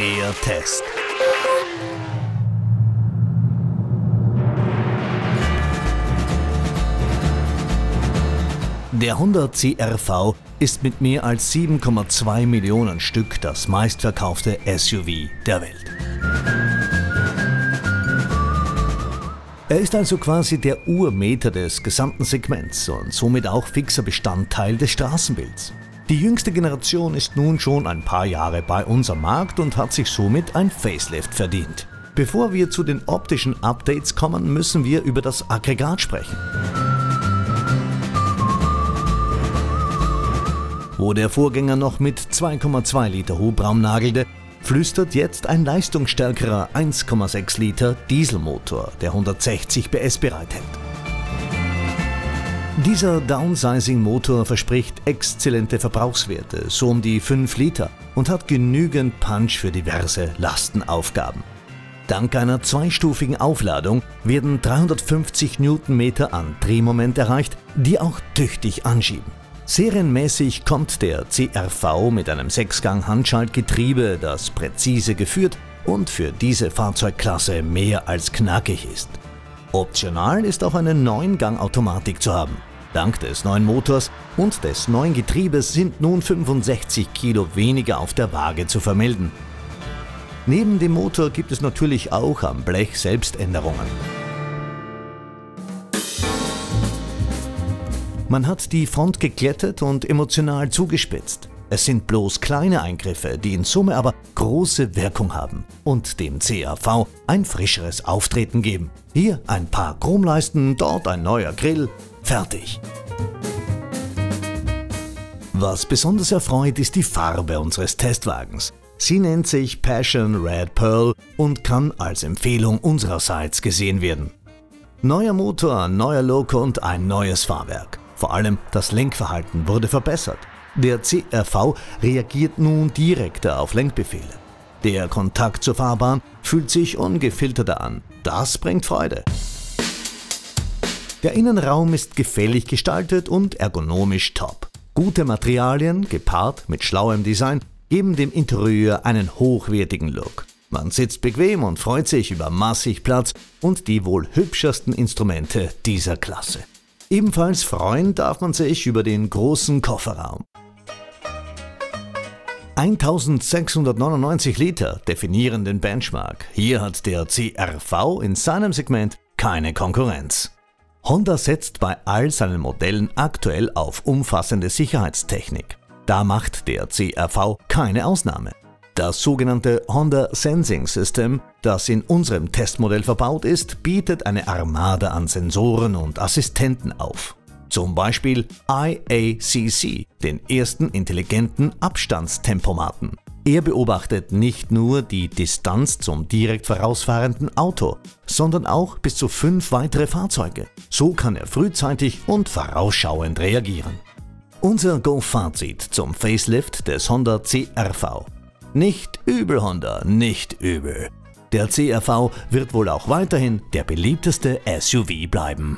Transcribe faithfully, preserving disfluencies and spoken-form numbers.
Der Test. Der Honda C R V ist mit mehr als sieben Komma zwei Millionen Stück das meistverkaufte S U V der Welt. Er ist also quasi der Urmeter des gesamten Segments und somit auch fixer Bestandteil des Straßenbilds. Die jüngste Generation ist nun schon ein paar Jahre bei uns am Markt und hat sich somit ein Facelift verdient. Bevor wir zu den optischen Updates kommen, müssen wir über das Aggregat sprechen. Wo der Vorgänger noch mit zwei Komma zwei Liter Hubraum nagelte, flüstert jetzt ein leistungsstärkerer eins Komma sechs Liter Dieselmotor, der hundertsechzig P S bereithält. Dieser Downsizing-Motor verspricht exzellente Verbrauchswerte, so um die fünf Liter, und hat genügend Punch für diverse Lastenaufgaben. Dank einer zweistufigen Aufladung werden dreihundertfünfzig Newtonmeter an Drehmoment erreicht, die auch tüchtig anschieben. Serienmäßig kommt der C R V mit einem sechs Gang Handschaltgetriebe, das präzise geführt und für diese Fahrzeugklasse mehr als knackig ist. Optional ist auch eine neun Gang Automatik zu haben. Dank des neuen Motors und des neuen Getriebes sind nun fünfundsechzig Kilo weniger auf der Waage zu vermelden. Neben dem Motor gibt es natürlich auch am Blech selbst Änderungen. Man hat die Front geglättet und emotional zugespitzt. Es sind bloß kleine Eingriffe, die in Summe aber große Wirkung haben und dem C R V ein frischeres Auftreten geben. Hier ein paar Chromleisten, dort ein neuer Grill, fertig. Was besonders erfreut, ist die Farbe unseres Testwagens. Sie nennt sich Passion Red Pearl und kann als Empfehlung unsererseits gesehen werden. Neuer Motor, neuer Look und ein neues Fahrwerk. Vor allem das Lenkverhalten wurde verbessert. Der C R V reagiert nun direkter auf Lenkbefehle. Der Kontakt zur Fahrbahn fühlt sich ungefilterter an. Das bringt Freude. Der Innenraum ist gefällig gestaltet und ergonomisch top. Gute Materialien, gepaart mit schlauem Design, geben dem Interieur einen hochwertigen Look. Man sitzt bequem und freut sich über massig Platz und die wohl hübschesten Instrumente dieser Klasse. Ebenfalls freuen darf man sich über den großen Kofferraum. eintausendsechshundertneunundneunzig Liter definieren den Benchmark. Hier hat der C R V in seinem Segment keine Konkurrenz. Honda setzt bei all seinen Modellen aktuell auf umfassende Sicherheitstechnik. Da macht der C R V keine Ausnahme. Das sogenannte Honda Sensing System, das in unserem Testmodell verbaut ist, bietet eine Armada an Sensoren und Assistenten auf. Zum Beispiel I A C C, den ersten intelligenten Abstandstempomaten. Er beobachtet nicht nur die Distanz zum direkt vorausfahrenden Auto, sondern auch bis zu fünf weitere Fahrzeuge. So kann er frühzeitig und vorausschauend reagieren. Unser Go-Fazit zum Facelift des Honda C R V. Nicht übel, Honda, nicht übel. Der C R V wird wohl auch weiterhin der beliebteste S U V bleiben.